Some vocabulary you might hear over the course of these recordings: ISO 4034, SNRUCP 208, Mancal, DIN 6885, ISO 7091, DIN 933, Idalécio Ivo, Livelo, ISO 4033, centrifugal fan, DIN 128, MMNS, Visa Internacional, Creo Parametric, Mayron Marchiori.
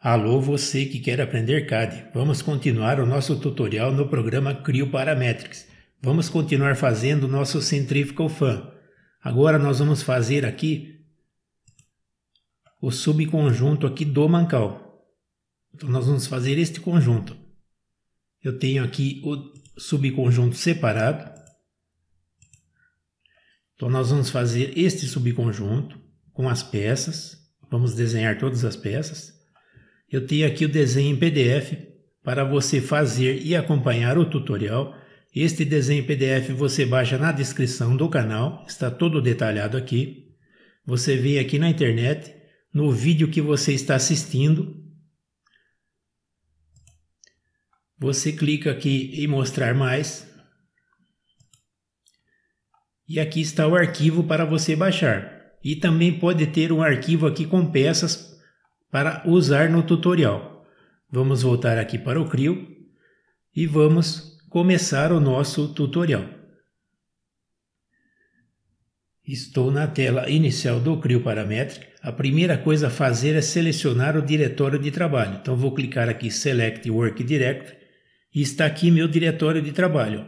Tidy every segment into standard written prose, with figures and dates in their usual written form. Alô, você que quer aprender CAD, vamos continuar o nosso tutorial no programa Creo Parametric. Vamos continuar fazendo o nosso centrifugal fan. Agora nós vamos fazer aqui o subconjunto aqui do Mancal. Então nós vamos fazer este conjunto. Eu tenho aqui o subconjunto separado. Então nós vamos fazer este subconjunto com as peças. Vamos desenhar todas as peças. Eu tenho aqui o desenho em PDF para você fazer e acompanhar o tutorial. Este desenho em PDF você baixa na descrição do canal, está todo detalhado aqui. Você vem aqui na internet, no vídeo que você está assistindo. Você clica aqui em mostrar mais. E aqui está o arquivo para você baixar. E também pode ter um arquivo aqui com peças para usar no tutorial. Vamos voltar aqui para o Creo e vamos começar o nosso tutorial. Estou na tela inicial do Creo Parametric. A primeira coisa a fazer é selecionar o diretório de trabalho. Então vou clicar aqui Select Work Directory e está aqui meu diretório de trabalho.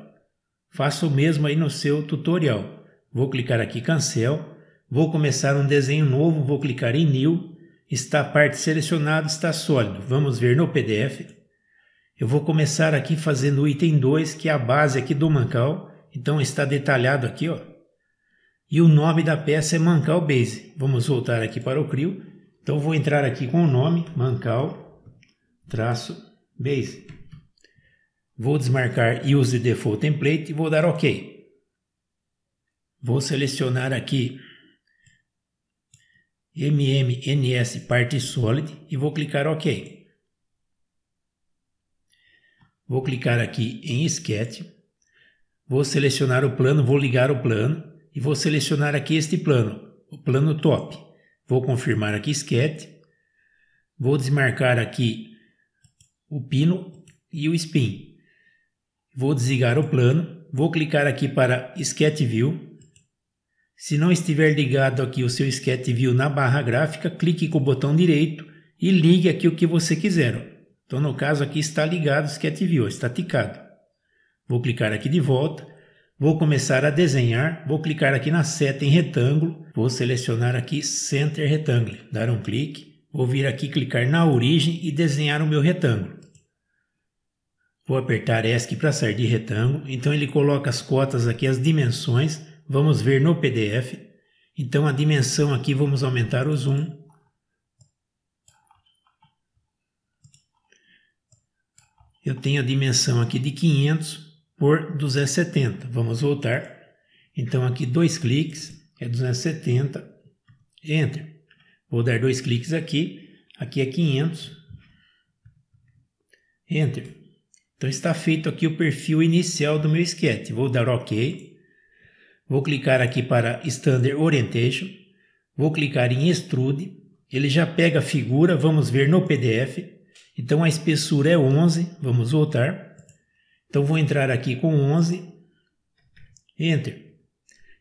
Faço o mesmo aí no seu tutorial. Vou clicar aqui Cancel, vou começar um desenho novo, vou clicar em New. Está a parte selecionada, está sólido. Vamos ver no PDF. Eu vou começar aqui fazendo o item 2, que é a base aqui do Mancal. Então está detalhado aqui, ó. E o nome da peça é Mancal Base. Vamos voltar aqui para o Creo. Então vou entrar aqui com o nome Mancal -Base. Vou desmarcar Use Default Template e vou dar OK. Vou selecionar aqui MMNS parte solid e vou clicar OK. Vou clicar aqui em Sketch. Vou selecionar o plano, vou ligar o plano e vou selecionar aqui este plano, o plano top. Vou confirmar aqui Sketch. Vou desmarcar aqui o pino e o spin. Vou desligar o plano, vou clicar aqui para Sketch View. Se não estiver ligado aqui o seu Sketch View na barra gráfica, clique com o botão direito e ligue aqui o que você quiser. Então no caso aqui está ligado o Sketch View, está ticado. Vou clicar aqui de volta, vou começar a desenhar, vou clicar aqui na seta em retângulo, vou selecionar aqui Center Rectangle, dar um clique, vou vir aqui clicar na origem e desenhar o meu retângulo. Vou apertar ESC para sair de retângulo, então ele coloca as cotas aqui, as dimensões. Vamos ver no PDF. Então a dimensão aqui, vamos aumentar o zoom. Eu tenho a dimensão aqui de 500 por 270. Vamos voltar. Então aqui dois cliques, é 270. Enter. Vou dar dois cliques aqui. Aqui é 500. Enter. Então está feito aqui o perfil inicial do meu sketch. Vou dar OK. Vou clicar aqui para Standard Orientation, vou clicar em Extrude, ele já pega a figura, vamos ver no PDF. Então a espessura é 11, vamos voltar. Então vou entrar aqui com 11, Enter.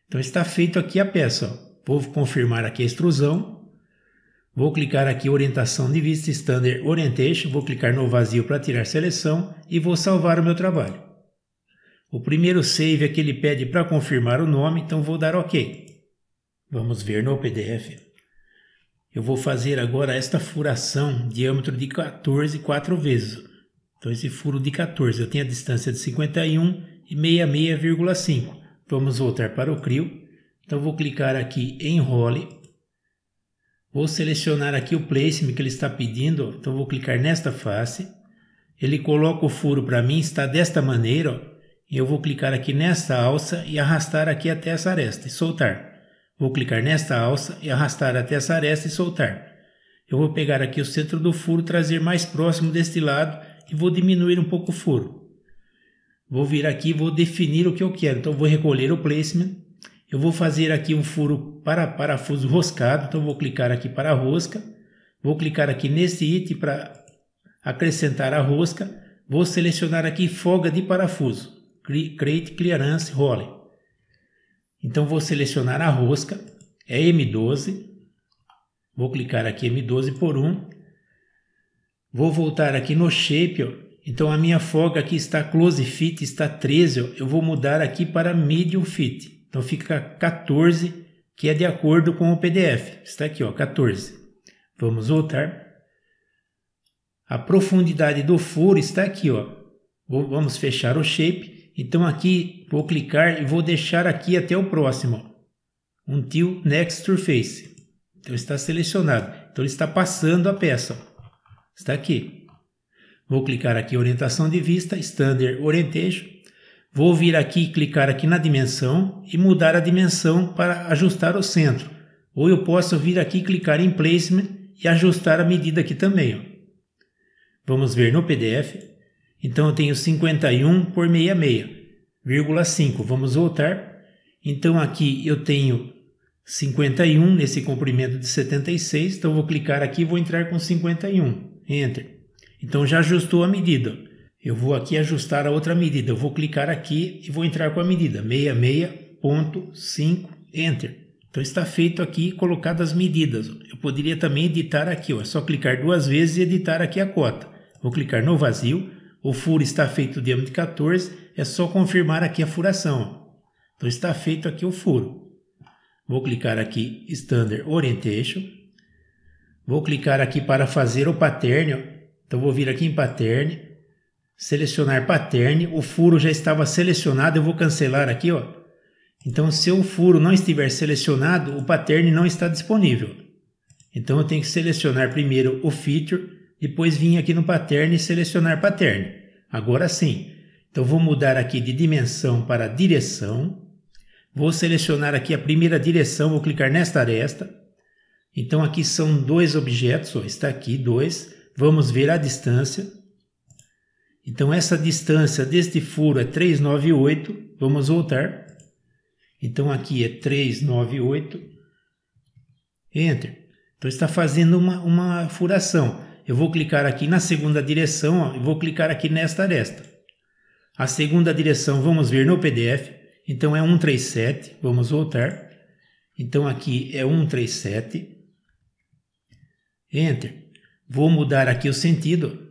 Então está feito aqui a peça, ó. Vou confirmar aqui a extrusão, vou clicar aqui Orientação de Vista, Standard Orientation, vou clicar no vazio para tirar seleção e vou salvar o meu trabalho. O primeiro save é que ele pede para confirmar o nome, então vou dar OK. Vamos ver no PDF. Eu vou fazer agora esta furação, diâmetro de 14, 4 vezes. Então esse furo de 14, eu tenho a distância de 51 e 66,5. Vamos voltar para o Creo. Então vou clicar aqui em Enrole. Vou selecionar aqui o placement que ele está pedindo, então vou clicar nesta face. Ele coloca o furo para mim, está desta maneira, ó. Eu vou clicar aqui nesta alça e arrastar aqui até essa aresta e soltar. Vou clicar nesta alça e arrastar até essa aresta e soltar. Eu vou pegar aqui o centro do furo, trazer mais próximo deste lado e vou diminuir um pouco o furo. Vou vir aqui e vou definir o que eu quero. Então vou recolher o placement. Eu vou fazer aqui um furo para parafuso roscado. Então vou clicar aqui para a rosca. Vou clicar aqui nesse item para acrescentar a rosca. Vou selecionar aqui folga de parafuso. Create Clearance Hole. Então vou selecionar a rosca, é M12, vou clicar aqui M12 por 1, Vou voltar aqui no shape, ó. Então a minha folga aqui está close fit, está 13, ó. Eu vou mudar aqui para medium fit. Então fica 14, que é de acordo com o PDF. Está aqui, ó, 14. Vamos voltar. A profundidade do furo está aqui, ó. Vamos fechar o shape. Então aqui vou clicar e vou deixar aqui até o próximo, ó. Until next surface. Então está selecionado. Então ele está passando a peça, ó. Está aqui. Vou clicar aqui orientação de vista, standard orientation. Vou vir aqui e clicar aqui na dimensão e mudar a dimensão para ajustar o centro. Ou eu posso vir aqui e clicar em placement e ajustar a medida aqui também, ó. Vamos ver no PDF. Então eu tenho 51 por 66,5. Vamos voltar. Então aqui eu tenho 51 nesse comprimento de 76. Então vou clicar aqui e vou entrar com 51. Enter. Então já ajustou a medida. Eu vou aqui ajustar a outra medida. Eu vou clicar aqui e vou entrar com a medida 66.5. Enter. Então está feito aqui, colocado as medidas. Eu poderia também editar aqui, ó. É só clicar duas vezes e editar aqui a cota. Vou clicar no vazio. O furo está feito o diâmetro de 14. É só confirmar aqui a furação, ó. Então está feito aqui o furo. Vou clicar aqui Standard Orientation. Vou clicar aqui para fazer o pattern, ó. Então vou vir aqui em pattern, selecionar pattern, o furo já estava selecionado, eu vou cancelar aqui, ó. Então se o furo não estiver selecionado, o pattern não está disponível. Então eu tenho que selecionar primeiro o feature, depois vir aqui no pattern e selecionar pattern. Agora sim. Então vou mudar aqui de dimensão para direção. Vou selecionar aqui a primeira direção, vou clicar nesta aresta. Então aqui são dois objetos, ó, está aqui dois, vamos ver a distância. Então essa distância deste furo é 398, vamos voltar. Então aqui é 398, enter. Então está fazendo uma furação. Eu vou clicar aqui na segunda direção, ó, e vou clicar aqui nesta aresta. A segunda direção vamos ver no PDF, então é 137, vamos voltar. Então aqui é 137. Enter. Vou mudar aqui o sentido.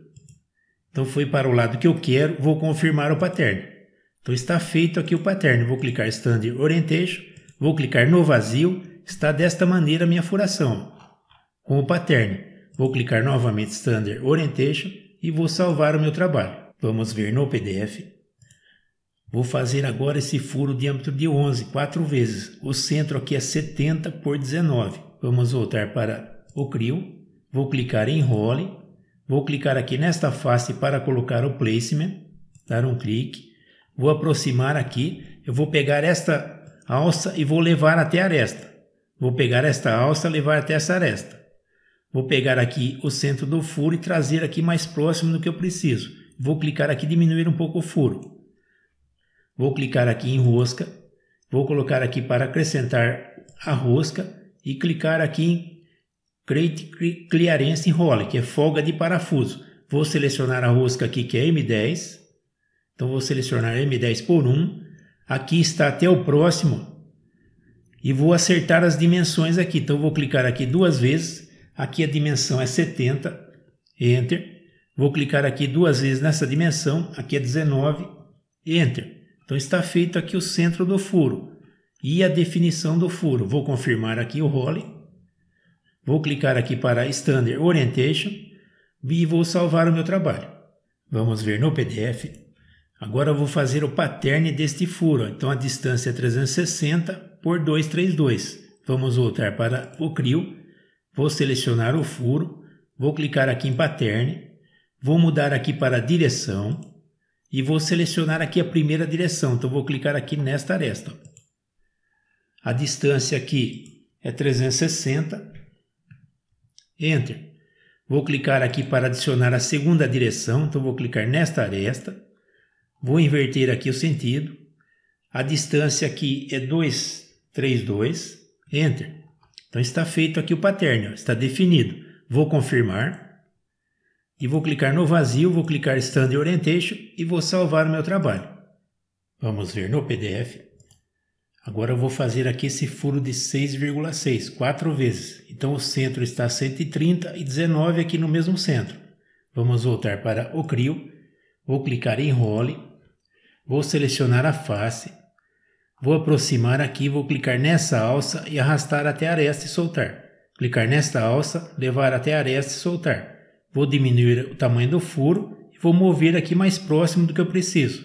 Então foi para o lado que eu quero. Vou confirmar o pattern. Então está feito aqui o pattern. Vou clicar Standard Orientation. Vou clicar no vazio. Está desta maneira a minha furação, com o pattern. Vou clicar novamente Standard Orientation. E vou salvar o meu trabalho. Vamos ver no PDF. Vou fazer agora esse furo diâmetro de 11, 4 vezes. O centro aqui é 70 por 19. Vamos voltar para o Creo. Vou clicar em Role, vou clicar aqui nesta face para colocar o Placement, dar um clique, vou aproximar aqui, eu vou pegar esta alça e vou levar até a aresta. Vou pegar esta alça e levar até essa aresta. Vou pegar aqui o centro do furo e trazer aqui mais próximo do que eu preciso. Vou clicar aqui e diminuir um pouco o furo. Vou clicar aqui em Rosca, vou colocar aqui para acrescentar a rosca e clicar aqui em Create Clearance in Role, que é folga de parafuso. Vou selecionar a rosca aqui, que é M10. Então vou selecionar M10 por 1. Aqui está até o próximo. E vou acertar as dimensões aqui. Então vou clicar aqui duas vezes. Aqui a dimensão é 70. Enter. Vou clicar aqui duas vezes nessa dimensão. Aqui é 19. Enter. Então está feito aqui o centro do furo e a definição do furo. Vou confirmar aqui o Role. Vou clicar aqui para Standard Orientation e vou salvar o meu trabalho. Vamos ver no PDF. Agora eu vou fazer o pattern deste furo. Então a distância é 360 por 232. Vamos voltar para o Creo. Vou selecionar o furo. Vou clicar aqui em pattern. Vou mudar aqui para direção. E vou selecionar aqui a primeira direção. Então vou clicar aqui nesta aresta. A distância aqui é 360. Enter. Vou clicar aqui para adicionar a segunda direção. Então vou clicar nesta aresta. Vou inverter aqui o sentido. A distância aqui é 232. Enter. Então está feito aqui o pattern. Está definido. Vou confirmar. E vou clicar no vazio. Vou clicar Standard Orientation. E vou salvar o meu trabalho. Vamos ver no PDF. Agora eu vou fazer aqui esse furo de 6,6, 4 vezes. Então o centro está 130 e 19 aqui no mesmo centro. Vamos voltar para o Creo, vou clicar em Role, vou selecionar a face, vou aproximar aqui, vou clicar nessa alça e arrastar até a aresta e soltar. Clicar nesta alça, levar até a aresta e soltar. Vou diminuir o tamanho do furo e vou mover aqui mais próximo do que eu preciso.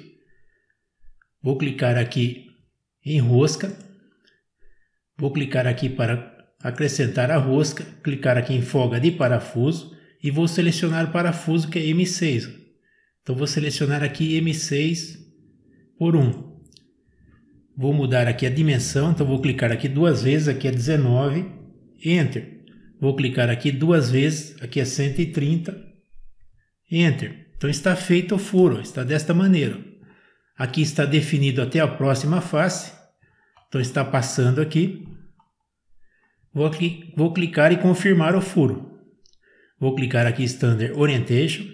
Vou clicar aqui em rosca, vou clicar aqui para acrescentar a rosca, clicar aqui em folga de parafuso e vou selecionar o parafuso que é M6. Então vou selecionar aqui M6 por 1. Vou mudar aqui a dimensão, então vou clicar aqui duas vezes, aqui é 19, Enter. Vou clicar aqui duas vezes, aqui é 130, Enter. Então está feito o furo, está desta maneira. Aqui está definido até a próxima face, então está passando aqui. Vou clicar e confirmar o furo. Vou clicar aqui Standard Orientation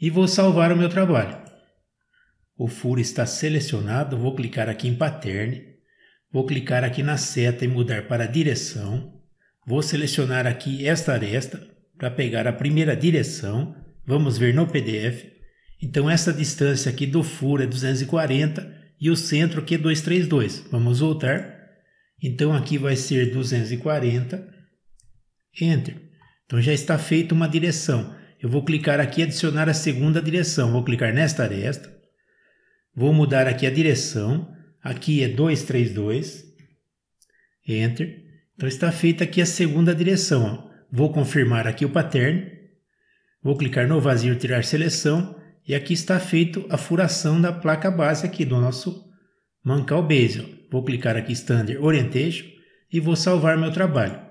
e vou salvar o meu trabalho. O furo está selecionado, vou clicar aqui em Pattern, vou clicar aqui na seta e mudar para direção, vou selecionar aqui esta aresta para pegar a primeira direção, vamos ver no PDF. Então essa distância aqui do furo é 240 e o centro aqui é 232, vamos voltar. Então aqui vai ser 240, Enter. Então já está feita uma direção. Eu vou clicar aqui adicionar a segunda direção. Vou clicar nesta aresta. Vou mudar aqui a direção. Aqui é 232. Enter. Então está feita aqui a segunda direção. Vou confirmar aqui o pattern. Vou clicar no vazio, tirar seleção. E aqui está feito a furação da placa base aqui do nosso Mancal Base. Vou clicar aqui Standard Orientation e vou salvar meu trabalho.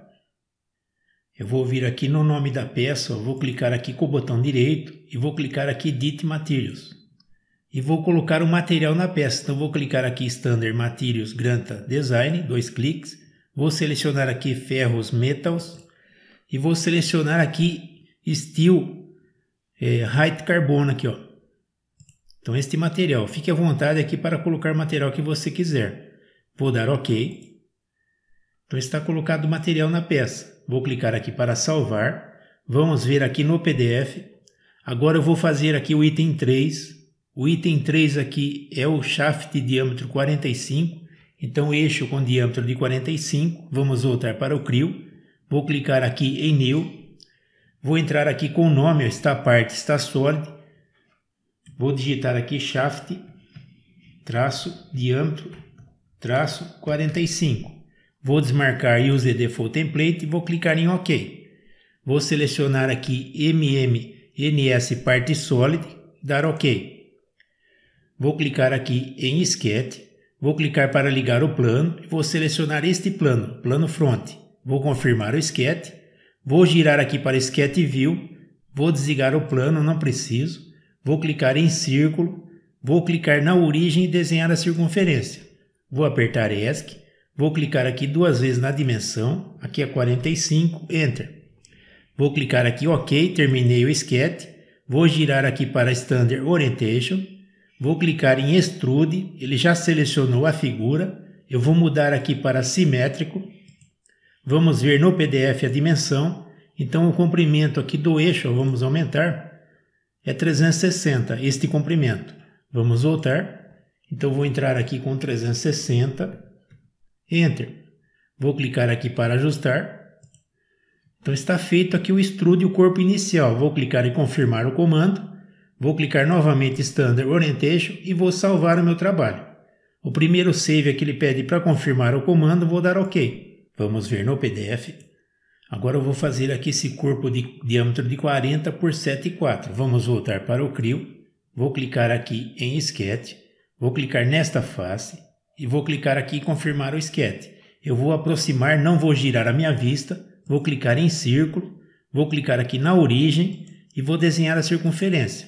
Eu vou vir aqui no nome da peça, vou clicar aqui com o botão direito e vou clicar aqui Edit Materials. E vou colocar o material na peça, então vou clicar aqui Standard Materials Granta Design, dois cliques. Vou selecionar aqui Ferros Metals e vou selecionar aqui Steel High Carbon aqui, ó. Então este material, fique à vontade aqui para colocar o material que você quiser. Vou dar OK. Então está colocado o material na peça. Vou clicar aqui para salvar. Vamos ver aqui no PDF. Agora eu vou fazer aqui o item 3. O item 3 aqui é o shaft de diâmetro 45. Então eixo com diâmetro de 45. Vamos voltar para o Creo. Vou clicar aqui em New. Vou entrar aqui com o nome. Está parte, está solid. Vou digitar aqui shaft, traço, diâmetro, traço, 45. Vou desmarcar Use Default Template e vou clicar em OK. Vou selecionar aqui MMNS Parte Solid, dar OK. Vou clicar aqui em Sketch, vou clicar para ligar o plano e vou selecionar este plano, plano front. Vou confirmar o Sketch, vou girar aqui para Sketch View, vou desligar o plano, não preciso. Vou clicar em círculo, vou clicar na origem e desenhar a circunferência. Vou apertar ESC. Vou clicar aqui duas vezes na dimensão, aqui é 45, Enter. Vou clicar aqui OK, terminei o sketch. Vou girar aqui para Standard Orientation. Vou clicar em Extrude, ele já selecionou a figura. Eu vou mudar aqui para Simétrico. Vamos ver no PDF a dimensão. Então o comprimento aqui do eixo, vamos aumentar, é 360, este comprimento. Vamos voltar. Então vou entrar aqui com 360. Enter. Vou clicar aqui para ajustar. Então está feito aqui o extrude, o corpo inicial. Vou clicar em confirmar o comando. Vou clicar novamente Standard Orientation e vou salvar o meu trabalho. O primeiro save aqui ele pede para confirmar o comando. Vou dar OK. Vamos ver no PDF. Agora eu vou fazer aqui esse corpo de diâmetro de 40 por 7,4. Vamos voltar para o Creo. Vou clicar aqui em Sketch. Vou clicar nesta face. E vou clicar aqui e confirmar o sketch. Eu vou aproximar, não vou girar a minha vista. Vou clicar em círculo. Vou clicar aqui na origem e vou desenhar a circunferência.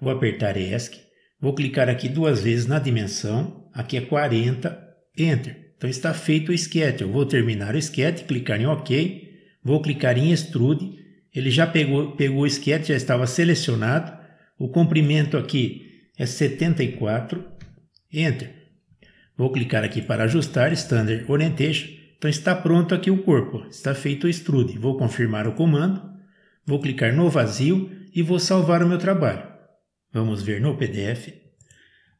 Vou apertar ESC. Vou clicar aqui duas vezes na dimensão. Aqui é 40, Enter. Então está feito o sketch. Eu vou terminar o sketch, clicar em OK. Vou clicar em Extrude. Ele já pegou o sketch, já estava selecionado. O comprimento aqui é 74, Enter. Vou clicar aqui para ajustar, Standard Orientation. Então está pronto aqui o corpo, está feito o extrude. Vou confirmar o comando, vou clicar no vazio e vou salvar o meu trabalho. Vamos ver no PDF.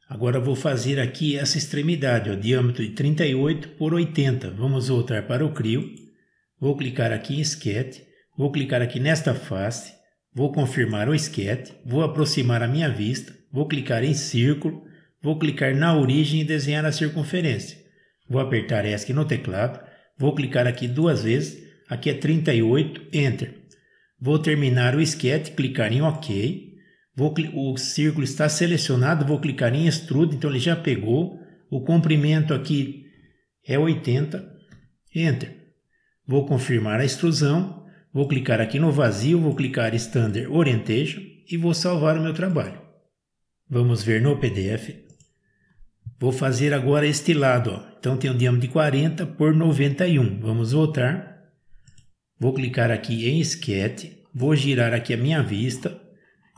Agora vou fazer aqui essa extremidade, ó, diâmetro de 38 por 80. Vamos voltar para o Creo. Vou clicar aqui em Sketch. Vou clicar aqui nesta face. Vou confirmar o Sketch. Vou aproximar a minha vista. Vou clicar em círculo. Vou clicar na origem e desenhar a circunferência. Vou apertar ESC no teclado. Vou clicar aqui duas vezes. Aqui é 38, Enter. Vou terminar o Sketch, clicar em OK. O círculo está selecionado, vou clicar em Extrude, então ele já pegou. O comprimento aqui é 80, Enter. Vou confirmar a extrusão, vou clicar aqui no vazio, vou clicar Standard Orientation e vou salvar o meu trabalho. Vamos ver no PDF. Vou fazer agora este lado, ó. Então tem um diâmetro de 40 por 91. Vamos voltar. Vou clicar aqui em Sketch, vou girar aqui a minha vista.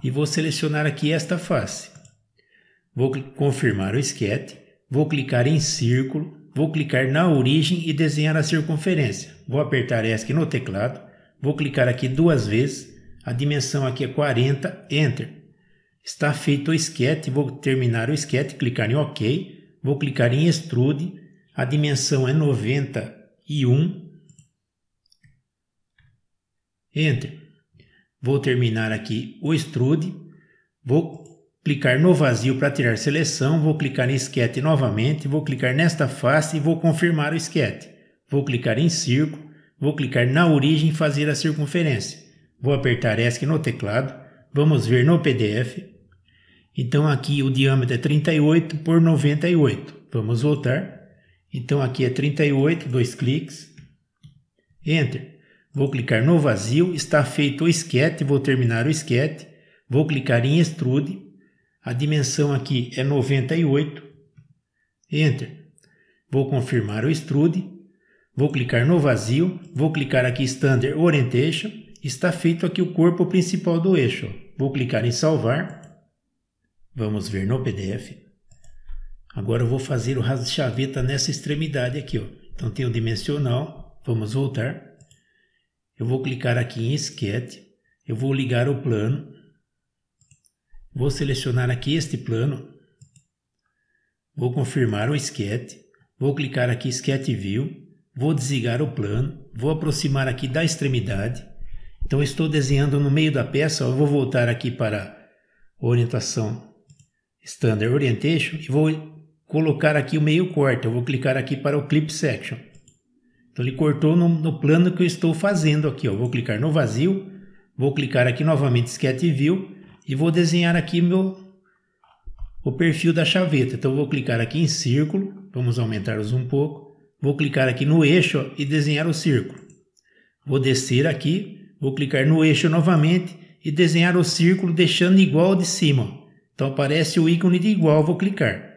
E vou selecionar aqui esta face. Vou confirmar o Sketch. Vou clicar em círculo. Vou clicar na origem e desenhar a circunferência. Vou apertar ESC no teclado. Vou clicar aqui duas vezes. A dimensão aqui é 40, Enter. Está feito o Sketch. Vou terminar o Sketch, clicar em OK. Vou clicar em Extrude. A dimensão é 91. Enter. Vou terminar aqui o Extrude, vou clicar no vazio para tirar seleção, vou clicar em Sketch novamente, vou clicar nesta face e vou confirmar o Sketch. Vou clicar em círculo, vou clicar na origem e fazer a circunferência. Vou apertar ESC no teclado, vamos ver no PDF. Então aqui o diâmetro é 38 por 98, vamos voltar. Então aqui é 38, dois cliques, Enter. Vou clicar no vazio, está feito o Sketch, vou terminar o Sketch, vou clicar em Extrude, a dimensão aqui é 98, Enter. Vou confirmar o Extrude, vou clicar no vazio, vou clicar aqui Standard Orientation, está feito aqui o corpo principal do eixo. Vou clicar em Salvar, vamos ver no PDF. Agora eu vou fazer o rasgo de chaveta nessa extremidade aqui, ó. Então tem o dimensional, vamos voltar. Eu vou clicar aqui em Sketch, eu vou ligar o plano, vou selecionar aqui este plano, vou confirmar o Sketch, vou clicar aqui Sketch View, vou desligar o plano, vou aproximar aqui da extremidade, então eu estou desenhando no meio da peça, eu vou voltar aqui para orientação Standard Orientation e vou colocar aqui o meio corte, eu vou clicar aqui para o Clip Section. Então ele cortou no plano que eu estou fazendo aqui, ó. Vou clicar no vazio, vou clicar aqui novamente Sketch View e vou desenhar aqui o perfil da chaveta. Então eu vou clicar aqui em círculo, vamos aumentar os um pouco, vou clicar aqui no eixo, ó, e desenhar o círculo. Vou descer aqui, vou clicar no eixo novamente e desenhar o círculo deixando igual ao de cima, ó. Então aparece o ícone de igual, vou clicar.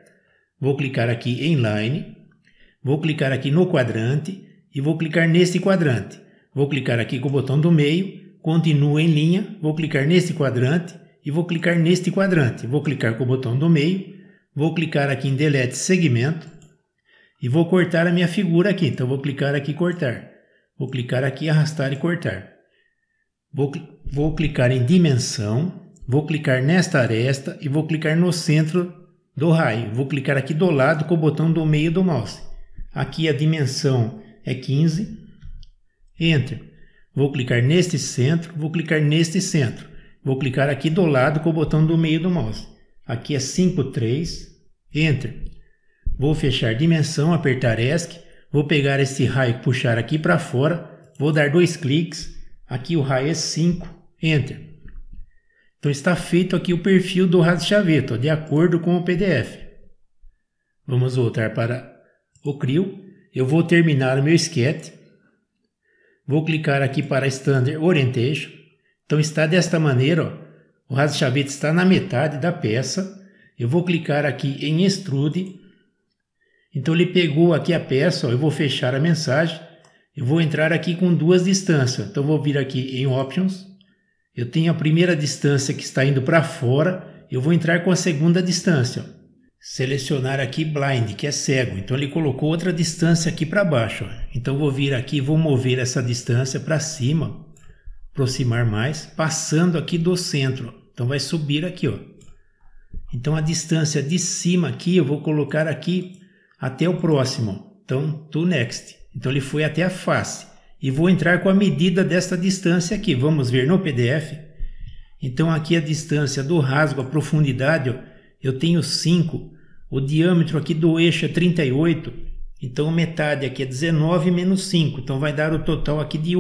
Vou clicar aqui em Line, vou clicar aqui no quadrante. E vou clicar neste quadrante, vou clicar aqui com o botão do meio, continuo em linha, vou clicar neste quadrante e vou clicar neste quadrante, vou clicar com o botão do meio, vou clicar aqui em Delete Segmento e vou cortar a minha figura aqui, então vou clicar aqui cortar, vou clicar aqui arrastar e cortar, vou clicar em Dimensão, vou clicar nesta aresta e vou clicar no centro do raio, vou clicar aqui do lado com o botão do meio do mouse, aqui a dimensão é 15, Enter. Vou clicar neste centro, vou clicar neste centro. Vou clicar aqui do lado com o botão do meio do mouse. Aqui é 5,3, Enter. Vou fechar dimensão, apertar ESC. Vou pegar esse raio e puxar aqui para fora. Vou dar dois cliques. Aqui o raio é 5, Enter. Então está feito aqui o perfil do rasgo de chaveta, de acordo com o PDF. Vamos voltar para o Creo. Eu vou terminar o meu Sketch, vou clicar aqui para Standard Orientation, então está desta maneira, ó. O rasgo de chaveta está na metade da peça, eu vou clicar aqui em Extrude, então ele pegou aqui a peça, ó. Eu vou fechar a mensagem, eu vou entrar aqui com duas distâncias, então vou vir aqui em Options, eu tenho a primeira distância que está indo para fora, eu vou entrar com a segunda distância, ó. Selecionar aqui Blind, que é cego, então ele colocou outra distância aqui para baixo, ó. Então vou vir aqui, vou mover essa distância para cima, aproximar mais, passando aqui do centro. Então vai subir aqui, ó. Então a distância de cima aqui eu vou colocar aqui até o próximo. Então to next. Então ele foi até a face. E vou entrar com a medida desta distância aqui. Vamos ver no PDF. Então aqui a distância do rasgo, a profundidade, ó, eu tenho 5. O diâmetro aqui do eixo é 38. Então metade aqui é 19 menos 5. Então vai dar o total aqui de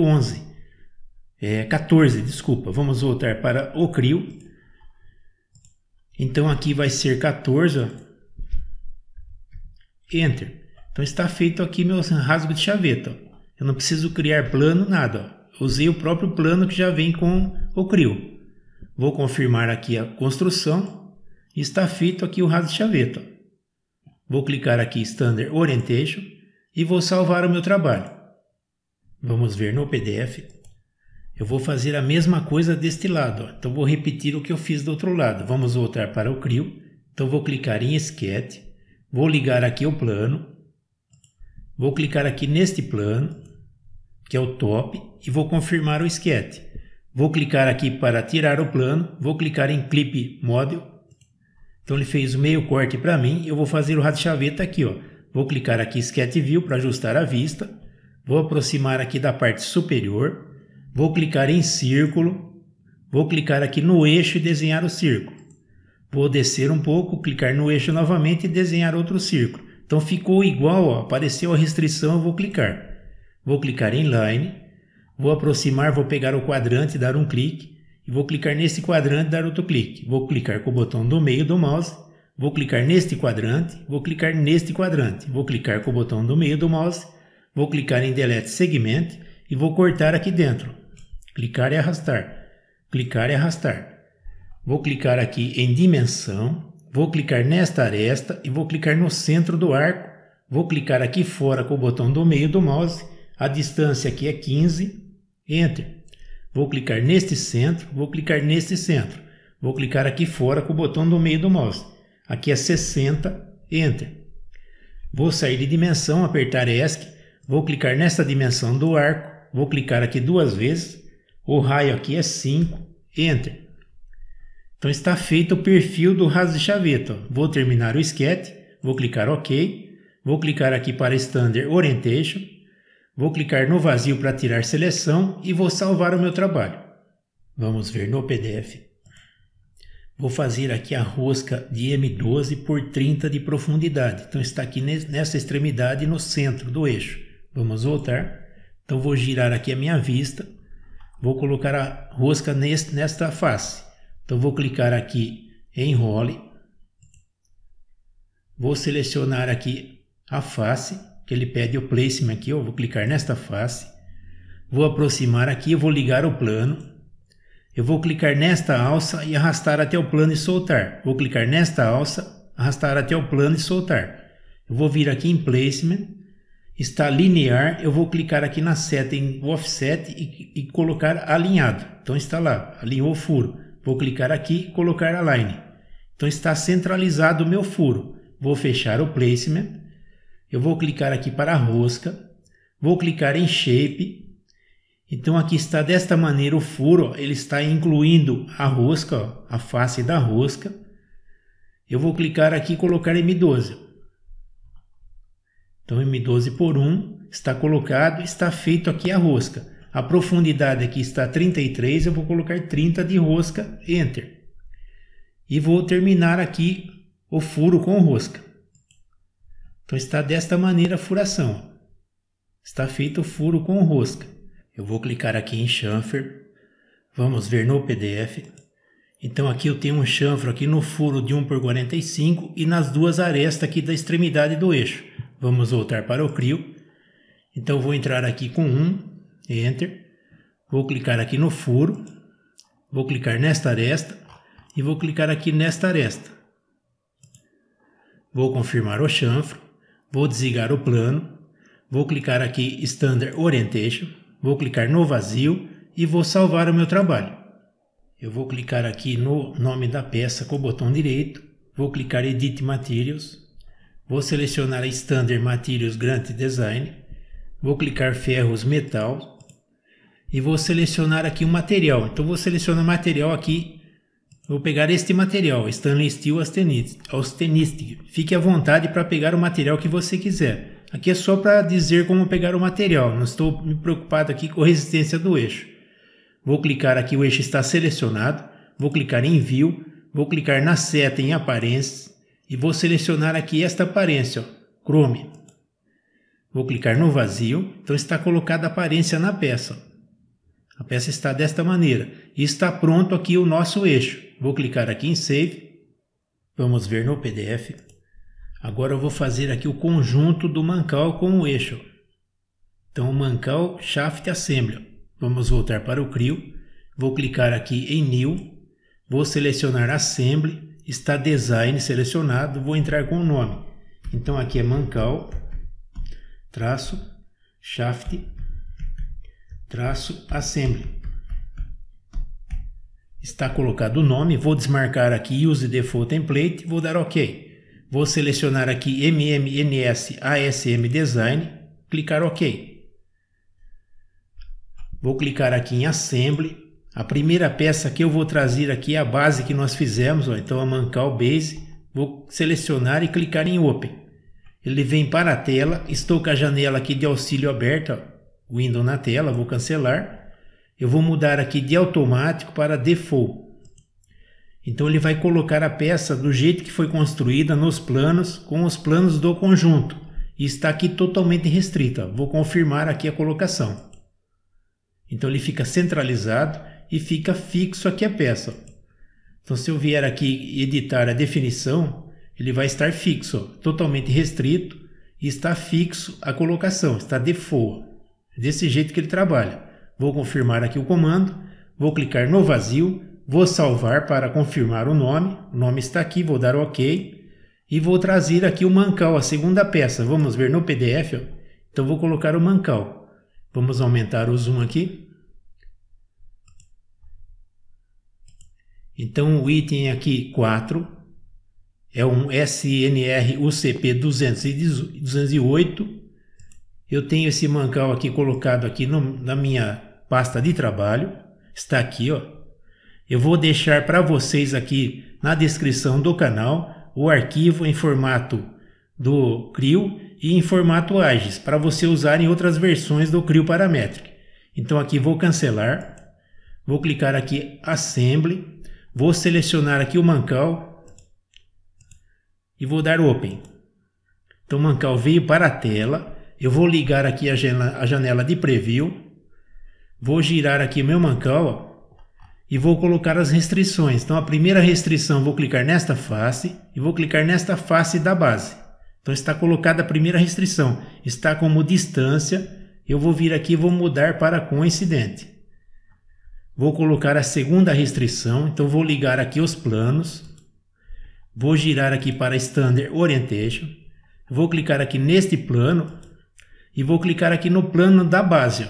14, desculpa. Vamos voltar para o Creo. Então aqui vai ser 14. Ó. Enter. Então está feito aqui meu rasgo de chaveta. Ó. Eu não preciso criar plano, nada. Ó. Usei o próprio plano que já vem com o Creo. Vou confirmar aqui a construção. Está feito aqui o rasgo de chaveta. Ó. Vou clicar aqui Standard Orientation e vou salvar o meu trabalho. Vamos ver no PDF. Eu vou fazer a mesma coisa deste lado. Ó. Então vou repetir o que eu fiz do outro lado. Vamos voltar para o Creo. Então vou clicar em Sketch. Vou ligar aqui o plano. Vou clicar aqui neste plano, que é o top, e vou confirmar o sketch. Vou clicar aqui para tirar o plano, vou clicar em Clip Model. Então ele fez o meio corte para mim, eu vou fazer o rasgo de chaveta aqui, ó. Vou clicar aqui Sketch View para ajustar a vista. Vou aproximar aqui da parte superior, vou clicar em círculo, vou clicar aqui no eixo e desenhar o círculo. Vou descer um pouco, clicar no eixo novamente e desenhar outro círculo. Então ficou igual, ó, apareceu a restrição, eu vou clicar. Vou clicar em Line, vou aproximar, vou pegar o quadrante, dar um clique, e vou clicar nesse quadrante, dar outro clique. Vou clicar com o botão do meio do mouse, vou clicar neste quadrante, vou clicar neste quadrante, vou clicar com o botão do meio do mouse, vou clicar em Delete Segment e vou cortar aqui dentro. Clicar e arrastar, clicar e arrastar. Vou clicar aqui em Dimensão. Vou clicar nesta aresta e vou clicar no centro do arco. Vou clicar aqui fora com o botão do meio do mouse. A distância aqui é 15. Enter. Vou clicar neste centro. Vou clicar neste centro. Vou clicar aqui fora com o botão do meio do mouse. Aqui é 60. Enter. Vou sair de dimensão, apertar ESC. Vou clicar nesta dimensão do arco. Vou clicar aqui duas vezes. O raio aqui é 5. Enter. Então está feito o perfil do rasgo de chaveta. Vou terminar o sketch, vou clicar OK, vou clicar aqui para Standard Orientation, vou clicar no vazio para tirar seleção e vou salvar o meu trabalho. Vamos ver no PDF. Vou fazer aqui a rosca de M12 por 30 de profundidade. Então está aqui nessa extremidade no centro do eixo. Vamos voltar. Então vou girar aqui a minha vista, vou colocar a rosca nesta face. Então vou clicar aqui em Role, vou selecionar aqui a face, que ele pede o placement aqui, eu vou clicar nesta face, vou aproximar aqui, eu vou ligar o plano, eu vou clicar nesta alça e arrastar até o plano e soltar, vou clicar nesta alça, arrastar até o plano e soltar, eu vou vir aqui em Placement, está linear, eu vou clicar aqui na seta em Offset e colocar alinhado, então está lá, alinhou o furo. Vou clicar aqui e colocar Align. Então está centralizado o meu furo. Vou fechar o Placement. Eu vou clicar aqui para a rosca. Vou clicar em Shape. Então aqui está desta maneira o furo. Ó, ele está incluindo a rosca, ó, a face da rosca. Eu vou clicar aqui e colocar M12. Então M12 por 1 está colocado. Está feito aqui a rosca. A profundidade aqui está 33, eu vou colocar 30 de rosca, Enter. E vou terminar aqui o furo com rosca. Então está desta maneira a furação. Está feito o furo com rosca. Eu vou clicar aqui em chanfer. Vamos ver no PDF. Então aqui eu tenho um chanfro aqui no furo de 1x45 e nas duas arestas aqui da extremidade do eixo. Vamos voltar para o Creo. Então vou entrar aqui com 1. Enter, vou clicar aqui no furo, vou clicar nesta aresta e vou clicar aqui nesta aresta. Vou confirmar o chanfro, vou desligar o plano, vou clicar aqui Standard Orientation, vou clicar no vazio e vou salvar o meu trabalho. Eu vou clicar aqui no nome da peça com o botão direito, vou clicar Edit Materials, vou selecionar a Standard Materials Grant Design, vou clicar Ferros Metal, e vou selecionar aqui um material. Então vou selecionar material aqui, vou pegar este material, Stainless Steel Austenite. Fique à vontade para pegar o material que você quiser. Aqui é só para dizer como pegar o material, não estou me preocupado aqui com a resistência do eixo. Vou clicar aqui, o eixo está selecionado, vou clicar em View, vou clicar na seta em Aparência e vou selecionar aqui esta aparência, ó, Chrome. Vou clicar no vazio, então está colocada a aparência na peça. A peça está desta maneira e está pronto aqui o nosso eixo. Vou clicar aqui em Save, vamos ver no PDF. Agora eu vou fazer aqui o conjunto do Mancal com o eixo. Então Mancal Shaft Assembly. Vamos voltar para o Creo, vou clicar aqui em New, vou selecionar Assembly, está Design selecionado, vou entrar com o nome. Então aqui é Mancal, traço, Shaft, traço, Assembly. Está colocado o nome, vou desmarcar aqui Use Default Template, vou dar OK. Vou selecionar aqui MMNS ASM Design, clicar OK. Vou clicar aqui em Assembly. A primeira peça que eu vou trazer aqui é a base que nós fizemos, ó, então a Mancal Base. Vou selecionar e clicar em Open. Ele vem para a tela. Estou com a janela aqui de auxílio aberta, ó, Window na tela, vou cancelar. Eu vou mudar aqui de automático para Default. Então ele vai colocar a peça do jeito que foi construída nos planos, com os planos do conjunto. E está aqui totalmente restrita. Vou confirmar aqui a colocação. Então ele fica centralizado e fica fixo aqui a peça. Então se eu vier aqui editar a definição, ele vai estar fixo, totalmente restrito, e está fixo a colocação, está default. Desse jeito que ele trabalha. Vou confirmar aqui o comando, vou clicar no vazio, vou salvar para confirmar o nome está aqui, vou dar OK. E vou trazer aqui o Mancal, a segunda peça, vamos ver no PDF. Ó. Então vou colocar o Mancal. Vamos aumentar o zoom aqui. Então o item aqui 4 é um SNRUCP 208. Eu tenho esse Mancal aqui colocado aqui na minha pasta de trabalho. Está aqui, ó. Eu vou deixar para vocês aqui na descrição do canal o arquivo em formato do Creo e em formato AGIS, para você usar em outras versões do Creo Parametric. Então aqui vou cancelar, vou clicar aqui Assembly, vou selecionar aqui o Mancal e vou dar Open. Então o Mancal veio para a tela, eu vou ligar aqui a janela de preview, vou girar aqui meu Mancal, ó, e vou colocar as restrições. Então a primeira restrição, vou clicar nesta face e vou clicar nesta face da base. Então está colocada a primeira restrição, está como distância, eu vou vir aqui e vou mudar para coincidente. Vou colocar a segunda restrição, então vou ligar aqui os planos, vou girar aqui para Standard Orientation, vou clicar aqui neste plano e vou clicar aqui no plano da base. Ó.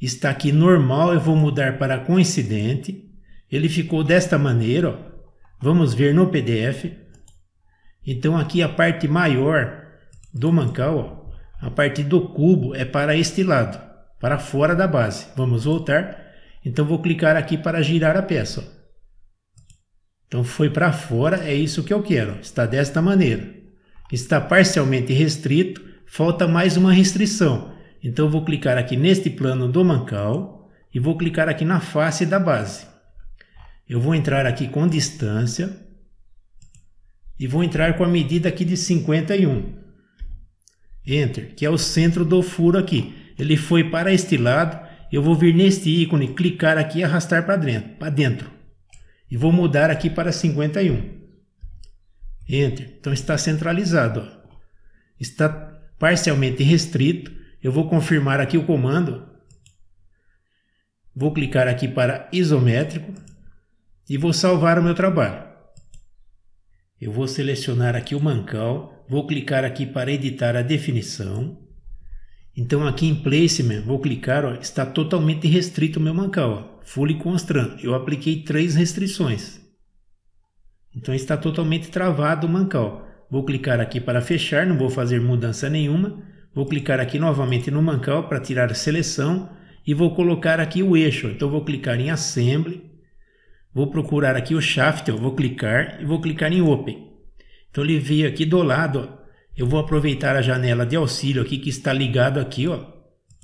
Está aqui normal, eu vou mudar para coincidente, ele ficou desta maneira, ó. Vamos ver no PDF. Então aqui a parte maior do Mancal, ó, a parte do cubo é para este lado, para fora da base. Vamos voltar. Então vou clicar aqui para girar a peça. Ó. Então foi para fora, é isso que eu quero. Está desta maneira. Está parcialmente restrito, falta mais uma restrição. Então vou clicar aqui neste plano do Mancal e vou clicar aqui na face da base. Eu vou entrar aqui com distância. E vou entrar com a medida aqui de 51. Enter, que é o centro do furo aqui. Ele foi para este lado. Eu vou vir neste ícone, clicar aqui e arrastar para dentro. E vou mudar aqui para 51. Enter. Então está centralizado. Ó. Está parcialmente restrito. Eu vou confirmar aqui o comando. Vou clicar aqui para isométrico. E vou salvar o meu trabalho. Eu vou selecionar aqui o Mancal, vou clicar aqui para editar a definição. Então aqui em Placement, vou clicar, ó, está totalmente restrito o meu Mancal, ó, Fully Constraint. Eu apliquei 3 restrições. Então está totalmente travado o Mancal. Vou clicar aqui para fechar, não vou fazer mudança nenhuma. Vou clicar aqui novamente no Mancal para tirar a seleção e vou colocar aqui o eixo. Então vou clicar em Assembly, vou procurar aqui o Shaft, eu vou clicar e vou clicar em Open. Então ele veio aqui do lado, ó. Eu vou aproveitar a janela de auxílio aqui que está ligado aqui, ó.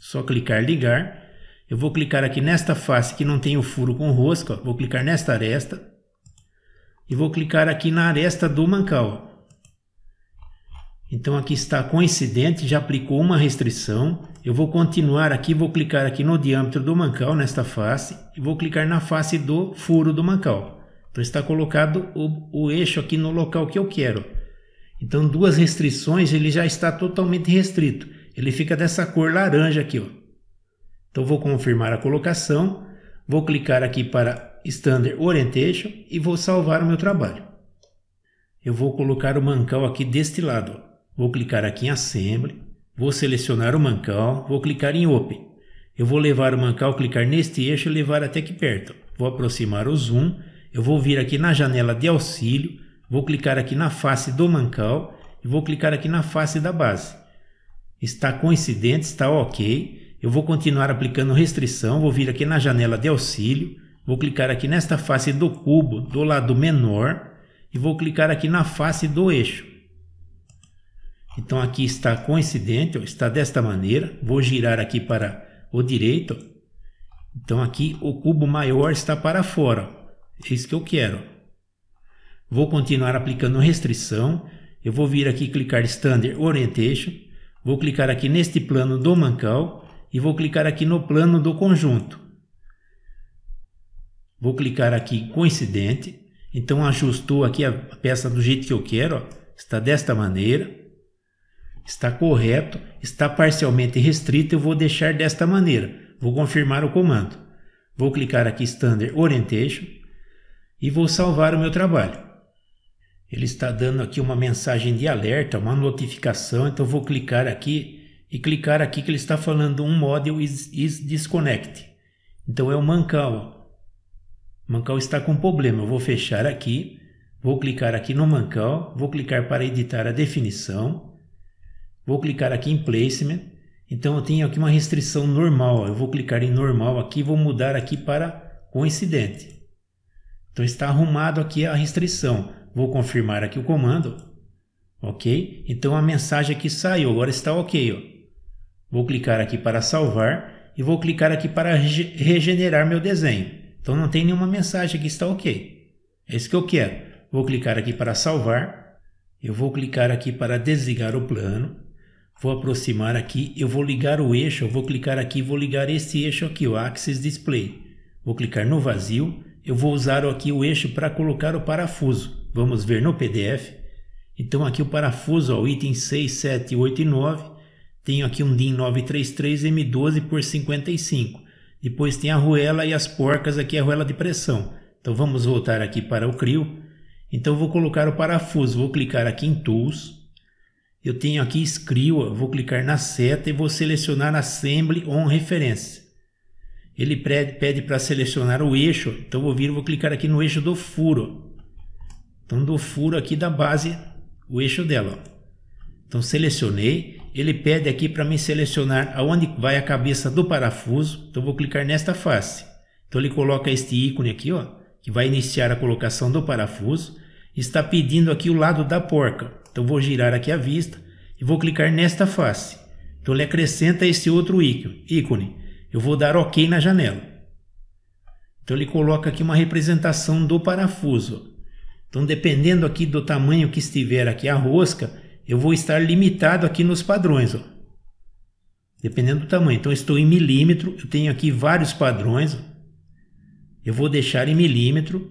Só clicar ligar. Eu vou clicar aqui nesta face que não tem o furo com rosca, ó. Vou clicar nesta aresta e vou clicar aqui na aresta do Mancal, ó. Então aqui está coincidente, já aplicou uma restrição. Eu vou continuar aqui, vou clicar aqui no diâmetro do Mancal, nesta face, e vou clicar na face do furo do Mancal. Então está colocado o eixo aqui no local que eu quero. Então duas restrições, ele já está totalmente restrito. Ele fica dessa cor laranja aqui, ó. Então vou confirmar a colocação, vou clicar aqui para Standard Orientation e vou salvar o meu trabalho. Eu vou colocar o Mancal aqui deste lado, ó. Vou clicar aqui em Assembly, vou selecionar o Mancal, vou clicar em Open. Eu vou levar o Mancal, clicar neste eixo e levar até aqui perto. Vou aproximar o zoom, eu vou vir aqui na janela de auxílio, vou clicar aqui na face do Mancal e vou clicar aqui na face da base. Está coincidente, está ok. Eu vou continuar aplicando restrição, vou vir aqui na janela de auxílio, vou clicar aqui nesta face do cubo do lado menor e vou clicar aqui na face do eixo. Então aqui está coincidente, está desta maneira. Vou girar aqui para o direito. Então aqui o cubo maior está para fora. É isso que eu quero. Vou continuar aplicando restrição. Eu vou vir aqui clicar Standard Orientation. Vou clicar aqui neste plano do Mancal e vou clicar aqui no plano do conjunto. Vou clicar aqui coincidente. Então ajustou aqui a peça do jeito que eu quero, ó. Está desta maneira. Está correto, está parcialmente restrito, eu vou deixar desta maneira. Vou confirmar o comando. Vou clicar aqui Standard Orientation e vou salvar o meu trabalho. Ele está dando aqui uma mensagem de alerta, uma notificação, então vou clicar aqui e clicar aqui que ele está falando um model is disconnected. Então é o Mancal. O Mancal está com problema, eu vou fechar aqui, vou clicar aqui no Mancal, vou clicar para editar a definição. Vou clicar aqui em Placement. Então eu tenho aqui uma restrição normal. Eu vou clicar em normal aqui e vou mudar aqui para coincidente. Então está arrumado aqui a restrição. Vou confirmar aqui o comando. Ok? Então a mensagem aqui saiu. Agora está ok. Ó. Vou clicar aqui para salvar. E vou clicar aqui para regenerar meu desenho. Então não tem nenhuma mensagem aqui. Está ok. É isso que eu quero. Vou clicar aqui para salvar. Eu vou clicar aqui para desligar o plano. Vou aproximar aqui, eu vou ligar o eixo, eu vou clicar aqui, vou ligar esse eixo aqui, o Axis Display. Vou clicar no vazio, eu vou usar aqui o eixo para colocar o parafuso. Vamos ver no PDF. Então aqui o parafuso, ó, o item 6, 7, 8 e 9. Tenho aqui um DIN 933 M12 por 55. Depois tem a arruela e as porcas aqui, a arruela de pressão. Então vamos voltar aqui para o Creo. Então vou colocar o parafuso, vou clicar aqui em Tools. Eu tenho aqui Creo, vou clicar na seta e vou selecionar Assembly on Reference. Ele pede para selecionar o eixo, então vou vir e vou clicar aqui no eixo do furo. Então do furo aqui da base, o eixo dela. Ó. Então selecionei, ele pede aqui para me selecionar aonde vai a cabeça do parafuso, então vou clicar nesta face. Então ele coloca este ícone aqui, ó, que vai iniciar a colocação do parafuso. Está pedindo aqui o lado da porca. Então vou girar aqui a vista e vou clicar nesta face. Então ele acrescenta esse outro ícone. Eu vou dar OK na janela. Então ele coloca aqui uma representação do parafuso. Então dependendo aqui do tamanho que estiver aqui a rosca, eu vou estar limitado aqui nos padrões. Ó. Dependendo do tamanho. Então estou em milímetro, eu tenho aqui vários padrões. Ó. Eu vou deixar em milímetro.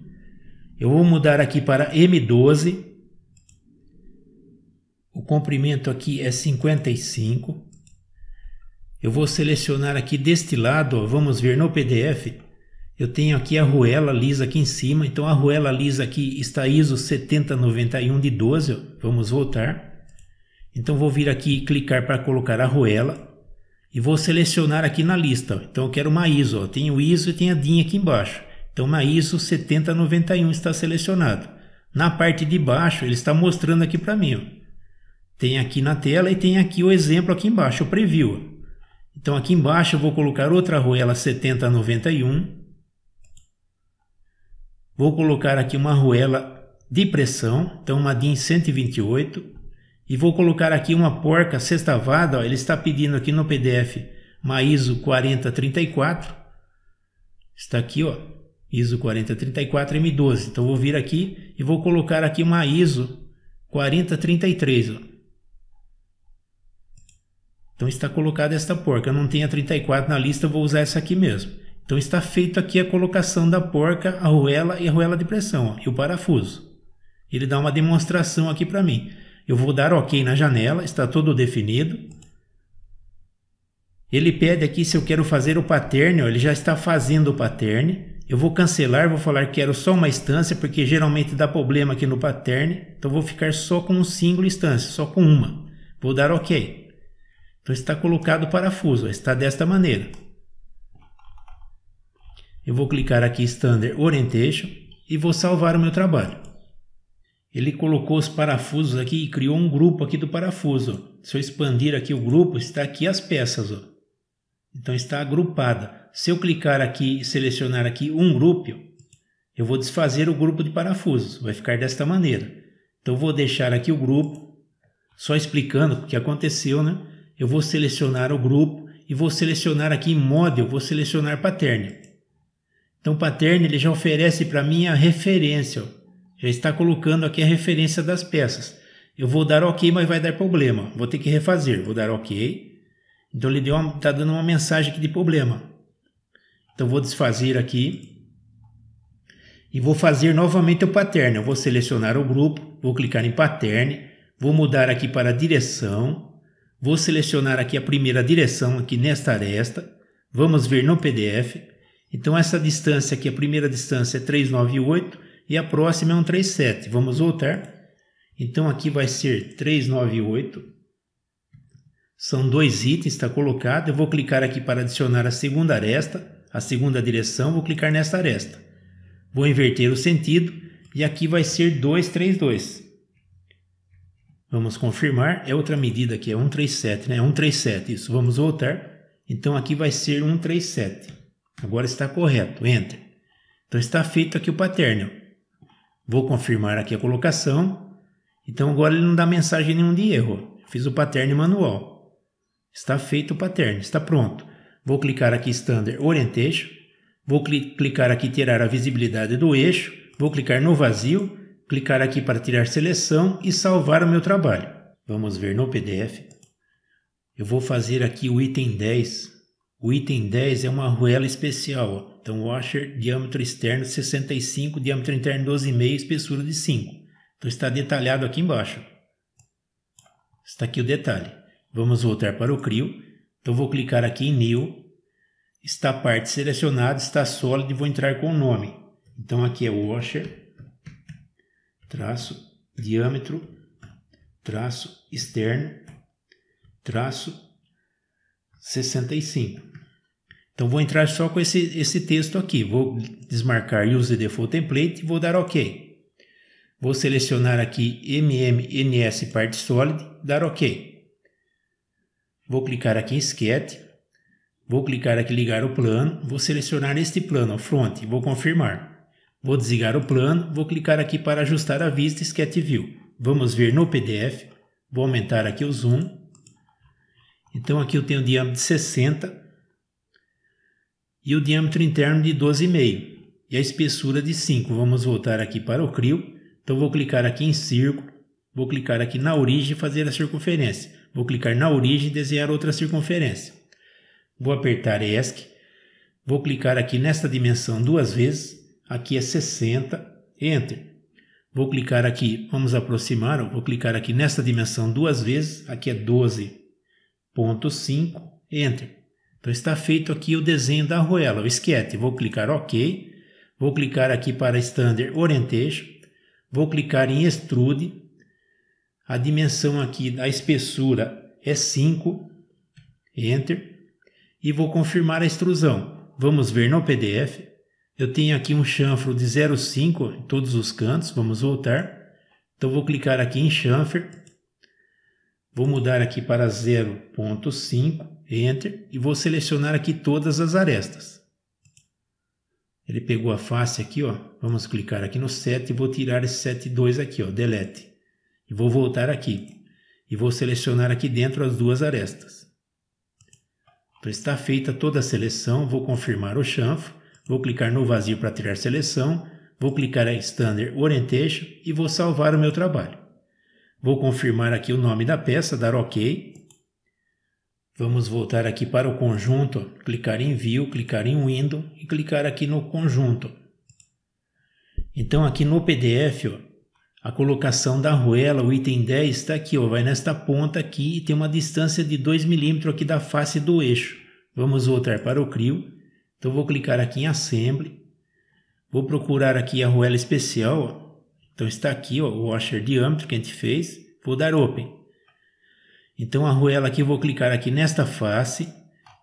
Eu vou mudar aqui para M12. O comprimento aqui é 55. Eu vou selecionar aqui deste lado, ó, vamos ver no PDF. Eu tenho aqui a arruela lisa aqui em cima. Então a arruela lisa aqui está ISO 7091 de 12. Ó, vamos voltar. Então vou vir aqui e clicar para colocar a arruela. E vou selecionar aqui na lista. Ó, então eu quero uma ISO. Ó, tenho ISO e tenho a DIN aqui embaixo. Então uma ISO 7091 está selecionado. Na parte de baixo ele está mostrando aqui para mim. Ó. Tem aqui na tela e tem aqui o exemplo aqui embaixo, o preview. Então aqui embaixo eu vou colocar outra arruela 7091. Vou colocar aqui uma arruela de pressão, então uma DIN 128. E vou colocar aqui uma porca sextavada, ó, ele está pedindo aqui no PDF uma ISO 4034. Está aqui, ó, ISO 4034 M12. Então vou vir aqui e vou colocar aqui uma ISO 4033, ó. Então está colocada esta porca. Eu não tenho a 34 na lista, eu vou usar essa aqui mesmo. Então está feito aqui a colocação da porca, a arruela e a arruela de pressão, ó, e o parafuso. Ele dá uma demonstração aqui para mim. Eu vou dar OK na janela, está tudo definido. Ele pede aqui se eu quero fazer o pattern, ó, ele já está fazendo o pattern. Eu vou cancelar, vou falar que quero só uma instância, porque geralmente dá problema aqui no pattern. Então vou ficar só com um single instância, só com uma. Vou dar OK. Então está colocado o parafuso, está desta maneira. Eu vou clicar aqui Standard Orientation e vou salvar o meu trabalho. Ele colocou os parafusos aqui e criou um grupo aqui do parafuso. Se eu expandir aqui o grupo, está aqui as peças, ó. Então está agrupada. Se eu clicar aqui e selecionar aqui um grupo, eu vou desfazer o grupo de parafusos. Vai ficar desta maneira. Então eu vou deixar aqui o grupo, só explicando o que aconteceu, né? Eu vou selecionar o grupo e vou selecionar aqui em Model, vou selecionar Pattern. Então o Pattern ele já oferece para mim a referência. Ó. Já está colocando aqui a referência das peças. Eu vou dar OK, mas vai dar problema. Vou ter que refazer. Vou dar OK. Então ele está dando uma mensagem aqui de problema. Então vou desfazer aqui e vou fazer novamente o pattern. Eu vou selecionar o grupo, vou clicar em pattern, vou mudar aqui para direção, vou selecionar aqui a primeira direção aqui nesta aresta. Vamos ver no PDF. Então essa distância aqui, a primeira distância é 398 e a próxima é 137. Vamos voltar. Então aqui vai ser 398. São dois itens, está colocado. Eu vou clicar aqui para adicionar a segunda aresta. A segunda direção, vou clicar nessa aresta. Vou inverter o sentido e aqui vai ser 232. Vamos confirmar. É outra medida aqui, é 137, né? 137, isso. Vamos voltar. Então aqui vai ser 137. Agora está correto. Enter. Então está feito aqui o pattern. Vou confirmar aqui a colocação. Então agora ele não dá mensagem nenhuma de erro. Fiz o pattern manual. Está feito o pattern. Está pronto. Vou clicar aqui Standard Orientation, vou clicar aqui tirar a visibilidade do eixo, vou clicar no vazio, clicar aqui para tirar seleção e salvar o meu trabalho. Vamos ver no PDF. Eu vou fazer aqui o item 10. O item 10 é uma arruela especial, ó. Então washer, diâmetro externo 65, diâmetro interno 12,5, espessura de 5. Então está detalhado aqui embaixo. Está aqui o detalhe. Vamos voltar para o Creo. Então vou clicar aqui em New, está a parte selecionada, está sólida e vou entrar com o nome. Então aqui é washer, traço, diâmetro, traço, externo, traço, 65. Então vou entrar só com esse texto aqui, vou desmarcar Use Default Template e vou dar OK. Vou selecionar aqui MMNS parte sólida, dar OK. Vou clicar aqui em Sketch, vou clicar aqui ligar o plano, vou selecionar este plano, o front, vou confirmar. Vou desligar o plano, vou clicar aqui para ajustar a vista Sketch View. Vamos ver no PDF, vou aumentar aqui o zoom. Então aqui eu tenho o diâmetro de 60 e o diâmetro interno de 12,5 e a espessura de 5. Vamos voltar aqui para o Creo, então vou clicar aqui em círculo. Vou clicar aqui na origem e fazer a circunferência. Vou clicar na origem e desenhar outra circunferência. Vou apertar ESC. Vou clicar aqui nesta dimensão duas vezes. Aqui é 60. Enter. Vou clicar aqui, vamos aproximar. Vou clicar aqui nesta dimensão duas vezes. Aqui é 12,5. Enter. Então está feito aqui o desenho da arruela, o sketch. Vou clicar OK. Vou clicar aqui para Standard Orientation. Vou clicar em Extrude. A dimensão aqui da espessura é 5, Enter, e vou confirmar a extrusão. Vamos ver no PDF. Eu tenho aqui um chanfro de 0,5 em todos os cantos, vamos voltar. Então vou clicar aqui em chanfer, Vou mudar aqui para 0.5, Enter, e vou selecionar aqui todas as arestas. Ele pegou a face aqui, ó. Vamos clicar aqui no set e vou tirar esse set 2 aqui, ó, Delete. E vou voltar aqui e vou selecionar aqui dentro as duas arestas. Então, está feita toda a seleção, vou confirmar o chanfro, vou clicar no vazio para tirar seleção, vou clicar em Standard Orientation e vou salvar o meu trabalho. Vou confirmar aqui o nome da peça, dar OK. Vamos voltar aqui para o conjunto, ó, clicar em View, clicar em Window e clicar aqui no conjunto. Então aqui no PDF, ó, a colocação da arruela, o item 10, está aqui, ó, vai nesta ponta aqui e tem uma distância de 2 milímetros aqui da face do eixo. Vamos voltar para o Creo. Então vou clicar aqui em Assembly. Vou procurar aqui a arruela especial, ó. Então está aqui, ó, o washer diâmetro que a gente fez, vou dar Open. Então a arruela aqui, vou clicar aqui nesta face,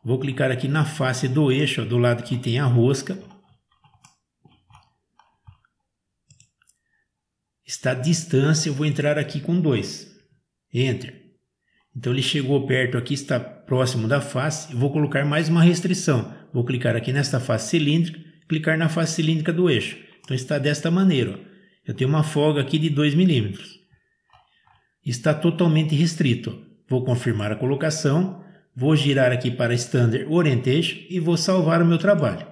vou clicar aqui na face do eixo, ó, do lado que tem a rosca. Está a distância, eu vou entrar aqui com 2, Enter. Então ele chegou perto aqui, está próximo da face, eu vou colocar mais uma restrição. Vou clicar aqui nesta face cilíndrica, clicar na face cilíndrica do eixo. Então está desta maneira, ó. Eu tenho uma folga aqui de 2 milímetros. Está totalmente restrito. Vou confirmar a colocação. Vou girar aqui para Standard Orientation e vou salvar o meu trabalho.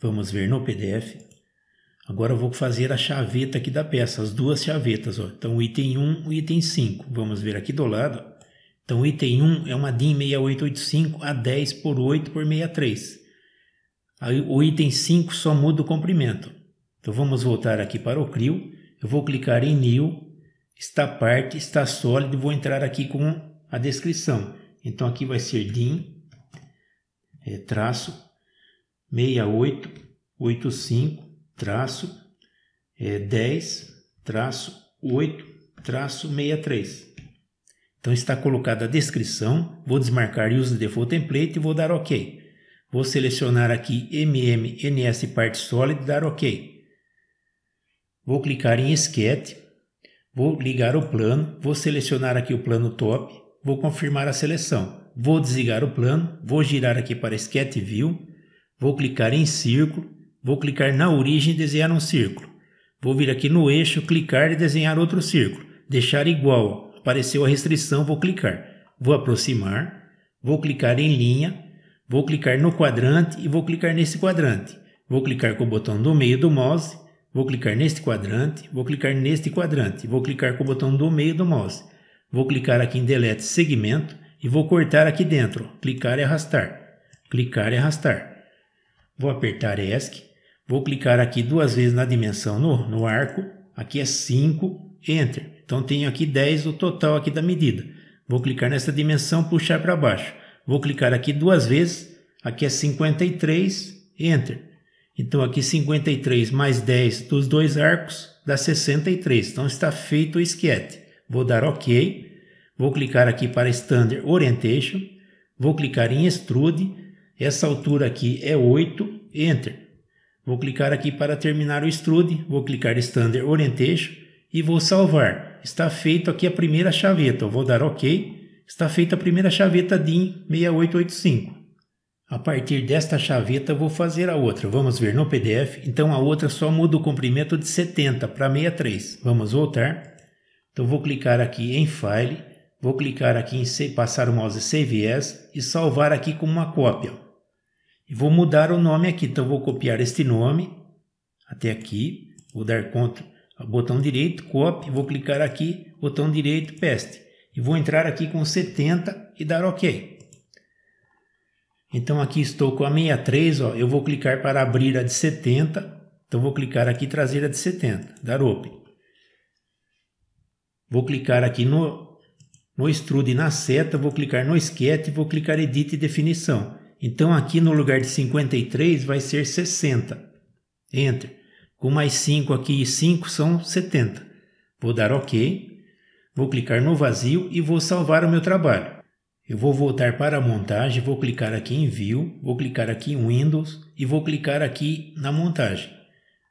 Vamos ver no PDF. Agora eu vou fazer a chaveta aqui da peça, as duas chavetas, ó. Então o item 1 e o item 5. Vamos ver aqui do lado. Então o item 1 é uma DIN 6885 a 10x8x63. Aí, o item 5 só muda o comprimento. Então vamos voltar aqui para o Creo, eu vou clicar em New, está parte, está sólido, vou entrar aqui com a descrição. Então aqui vai ser DIN, traço, 6885, traço, 10, traço, 8, traço, 63. Então está colocada a descrição, vou desmarcar Use Default Template e vou dar OK. Vou selecionar aqui MMNS parte sólida e dar OK. Vou clicar em Esquete, vou ligar o plano, vou selecionar aqui o plano top, vou confirmar a seleção. Vou desligar o plano, vou girar aqui para Esquete View, vou clicar em Círculo, vou clicar na origem e desenhar um círculo. Vou vir aqui no eixo, clicar e desenhar outro círculo. Deixar igual, apareceu a restrição, vou clicar. Vou aproximar, vou clicar em Linha, vou clicar no quadrante e vou clicar nesse quadrante. Vou clicar com o botão do meio do mouse. Vou clicar neste quadrante, vou clicar neste quadrante, vou clicar com o botão do meio do mouse. Vou clicar aqui em Delete Segmento e vou cortar aqui dentro. Ó. Clicar e arrastar. Clicar e arrastar. Vou apertar ESC. Vou clicar aqui duas vezes na dimensão no arco. Aqui é 5, Enter. Então tenho aqui 10 o total aqui da medida. Vou clicar nessa dimensão, puxar para baixo. Vou clicar aqui duas vezes. Aqui é 53, Enter. Então aqui 53 mais 10 dos dois arcos dá 63. Então está feito o esquete. Vou dar OK. Vou clicar aqui para Standard Orientation. Vou clicar em Extrude. Essa altura aqui é 8. Enter. Vou clicar aqui para terminar o Extrude. Vou clicar Standard Orientation e vou salvar. Está feito aqui a primeira chaveta. Vou dar OK. Está feita a primeira chaveta DIN 6885. A partir desta chaveta vou fazer a outra, vamos ver no PDF. Então a outra só muda o comprimento de 70 para 63, vamos voltar. Então vou clicar aqui em File, vou clicar aqui em passar o mouse Save As e salvar aqui como uma cópia. E vou mudar o nome aqui, então vou copiar este nome até aqui, vou dar Ctrl, botão direito, Copy, vou clicar aqui, botão direito, Paste. E vou entrar aqui com 70 e dar OK. Então aqui estou com a 63, ó, eu vou clicar para abrir a de 70, então vou clicar aqui trazer a de 70, dar Open. Vou clicar aqui no Extrude na seta, vou clicar no Sketch, vou clicar Edit e Definição. Então aqui no lugar de 53 vai ser 60, Enter. Com mais 5 aqui e 5 são 70. Vou dar OK, vou clicar no vazio e vou salvar o meu trabalho. Eu vou voltar para a montagem, vou clicar aqui em View, vou clicar aqui em Windows e vou clicar aqui na montagem.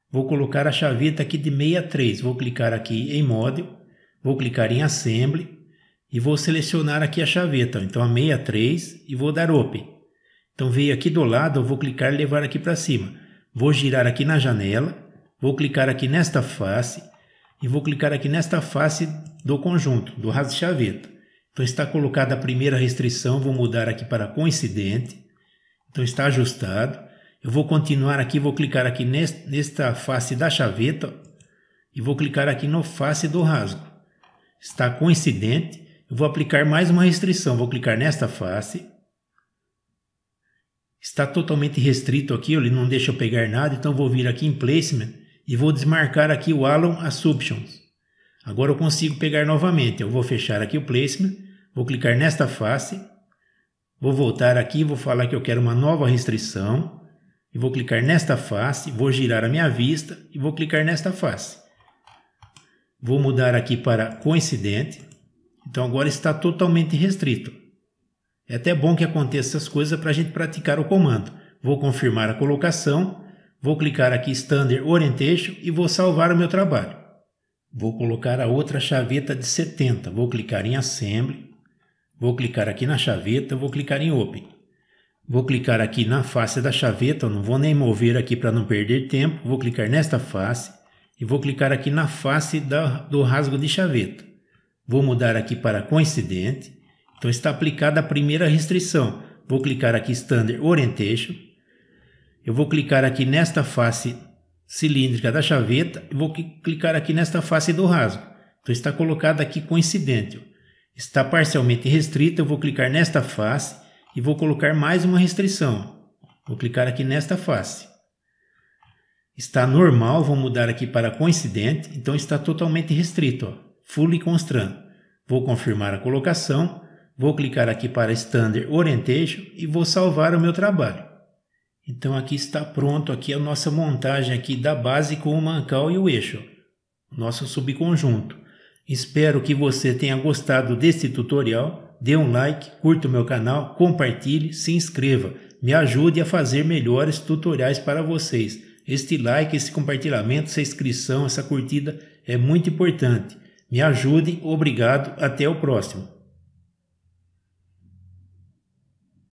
Vou colocar a chaveta aqui de 63, vou clicar aqui em Model, vou clicar em Assembly, e vou selecionar aqui a chaveta, então a 63, e vou dar Open. Então veio aqui do lado, eu vou clicar e levar aqui para cima. Vou girar aqui na janela, vou clicar aqui nesta face e vou clicar aqui nesta face do conjunto, do raso de chaveta. Então está colocada a primeira restrição, vou mudar aqui para coincidente. Então está ajustado. Eu vou continuar aqui, vou clicar aqui nesta face da chaveta e vou clicar aqui no face do rasgo. Está coincidente. Eu vou aplicar mais uma restrição, vou clicar nesta face. Está totalmente restrito aqui, ele não deixa eu pegar nada, então vou vir aqui em Placement e vou desmarcar aqui o Allow Assumptions. Agora eu consigo pegar novamente, eu vou fechar aqui o Placement, vou clicar nesta face, vou voltar aqui, vou falar que eu quero uma nova restrição, e vou clicar nesta face, vou girar a minha vista e vou clicar nesta face. Vou mudar aqui para coincidente, então agora está totalmente restrito. É até bom que aconteça essas coisas para a gente praticar o comando. Vou confirmar a colocação, vou clicar aqui Standard Orientation e vou salvar o meu trabalho. Vou colocar a outra chaveta de 70, vou clicar em Assembly, vou clicar aqui na chaveta, vou clicar em Open. Vou clicar aqui na face da chaveta, eu não vou nem mover aqui para não perder tempo, vou clicar nesta face e vou clicar aqui na face do rasgo de chaveta. Vou mudar aqui para coincidente. Então está aplicada a primeira restrição. Vou clicar aqui Standard Orientation. Eu vou clicar aqui nesta face cilíndrica da chaveta e vou clicar aqui nesta face do rasgo. Então está colocada aqui coincidente. Está parcialmente restrita. Eu vou clicar nesta face e vou colocar mais uma restrição. Vou clicar aqui nesta face. Está normal. Vou mudar aqui para coincidente. Então está totalmente restrito. Ó. Fully Constrained. Vou confirmar a colocação. Vou clicar aqui para Standard Orientation e vou salvar o meu trabalho. Então aqui está pronto aqui a nossa montagem aqui da base com o mancal e o eixo, nosso subconjunto. Espero que você tenha gostado desse tutorial. Dê um like, curta o meu canal, compartilhe, se inscreva. Me ajude a fazer melhores tutoriais para vocês. Este like, esse compartilhamento, essa inscrição, essa curtida é muito importante. Me ajude, obrigado, até o próximo.